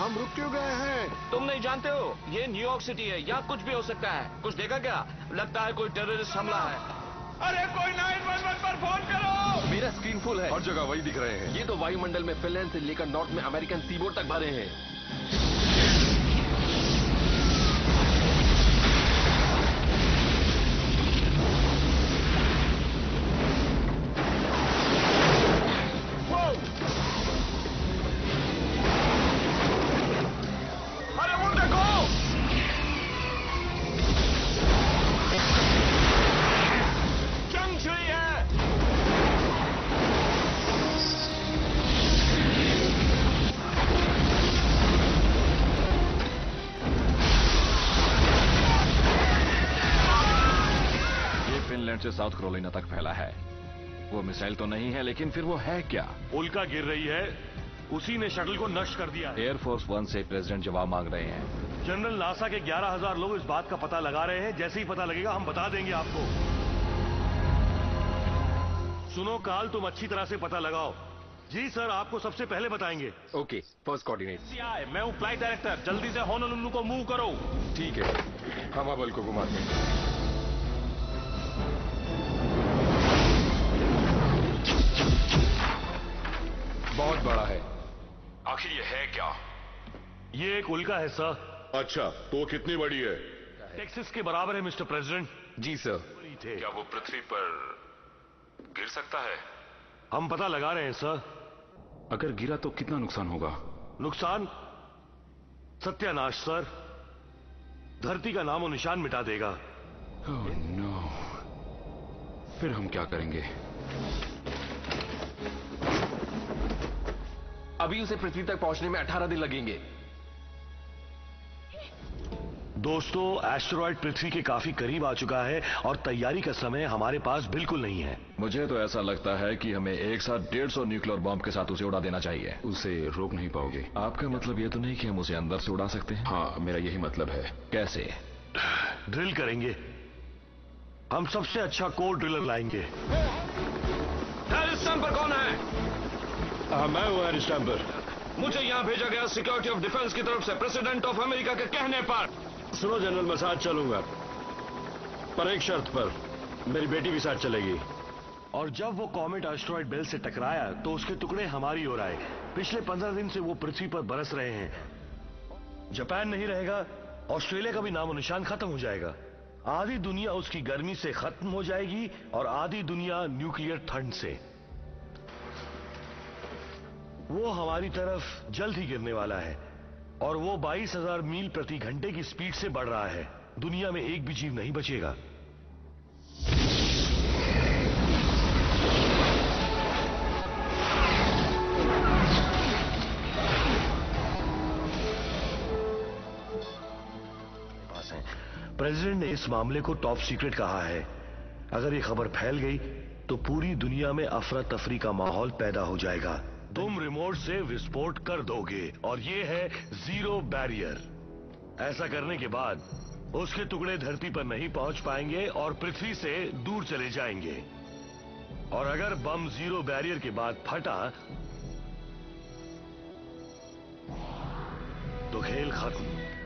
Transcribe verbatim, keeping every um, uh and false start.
हम रुक क्यों गए हैं? तुम नहीं जानते हो, ये न्यूयॉर्क सिटी है, यहाँ कुछ भी हो सकता है। कुछ देखा क्या? लगता है कोई टेररिस्ट हमला है। अरे कोई नाइन वन वन पर फोन करो। मेरा स्क्रीन फुल है, हर जगह वही दिख रहे हैं। ये तो वायुमंडल में फिनलैंड से लेकर नॉर्थ में अमेरिकन सीबोर्ड तक भरे हैं। से साउथ कैरोलिना तक फैला है। वो मिसाइल तो नहीं है, लेकिन फिर वो है क्या? उल्का गिर रही है, उसी ने शटल को नष्ट कर दिया। एयरफोर्स वन से प्रेसिडेंट जवाब मांग रहे हैं। जनरल नासा के ग्यारह हज़ार लोग इस बात का पता लगा रहे हैं। जैसे ही पता लगेगा हम बता देंगे आपको। सुनो काल, तुम अच्छी तरह से पता लगाओ। जी सर, आपको सबसे पहले बताएंगे। Okay, first coordinate. मैं हूँ फ्लाइट डायरेक्टर, जल्दी से होनोलुलु को मूव करो। ठीक है, हवा बल को घुमा दें। बहुत बड़ा है। आखिर ये है क्या? ये एक उल्का है सर। अच्छा, तो कितनी बड़ी है? टेक्सास के बराबर है मिस्टर प्रेसिडेंट। जी सर। क्या वो पृथ्वी पर गिर सकता है? हम पता लगा रहे हैं सर। अगर गिरा तो कितना नुकसान होगा? नुकसान? सत्यानाश सर, धरती का नाम और निशान मिटा देगा। ओह नो, फिर हम क्या करेंगे? अभी उसे पृथ्वी तक पहुंचने में अठारह दिन लगेंगे। दोस्तों, एस्टेरॉयड पृथ्वी के काफी करीब आ चुका है और तैयारी का समय हमारे पास बिल्कुल नहीं है। मुझे तो ऐसा लगता है कि हमें एक साथ डेढ़ सौ न्यूक्लियर बॉम्ब के साथ उसे उड़ा देना चाहिए। उसे रोक नहीं पाओगे। आपका मतलब यह तो नहीं कि हम उसे अंदर से उड़ा सकते हैं? हाँ, मेरा यही मतलब है। कैसे? ड्रिल करेंगे। हम सबसे अच्छा कोर ड्रिलर लाएंगे। पर कौन है? आ, मैं हूँ एयर स्टैम्पर। मुझे यहाँ भेजा गया सिक्योरिटी ऑफ डिफेंस की तरफ से प्रेसिडेंट ऑफ अमेरिका के कहने पर। सुनो जनरल, मैं साथ चलूंगा, पर एक शर्त पर, मेरी बेटी भी साथ चलेगी। और जब वो कॉमेट एस्टेरॉयड बेल्ट से टकराया तो उसके टुकड़े हमारी ओर आए। पिछले पंद्रह दिन से वो पृथ्वी पर बरस रहे हैं। जापान नहीं रहेगा, ऑस्ट्रेलिया का भी नामो निशान खत्म हो जाएगा। आधी दुनिया उसकी गर्मी से खत्म हो जाएगी और आधी दुनिया न्यूक्लियर ठंड से। वो हमारी तरफ जल्द ही गिरने वाला है और वो बाईस हज़ार मील प्रति घंटे की स्पीड से बढ़ रहा है। दुनिया में एक भी जीव नहीं बचेगा। प्रेसिडेंट ने इस मामले को टॉप सीक्रेट कहा है। अगर ये खबर फैल गई तो पूरी दुनिया में अफरा तफरी का माहौल पैदा हो जाएगा। तुम रिमोट से विस्फोट कर दोगे और ये है जीरो बैरियर। ऐसा करने के बाद उसके टुकड़े धरती पर नहीं पहुंच पाएंगे और पृथ्वी से दूर चले जाएंगे। और अगर बम जीरो बैरियर के बाद फटा तो खेल खत्म।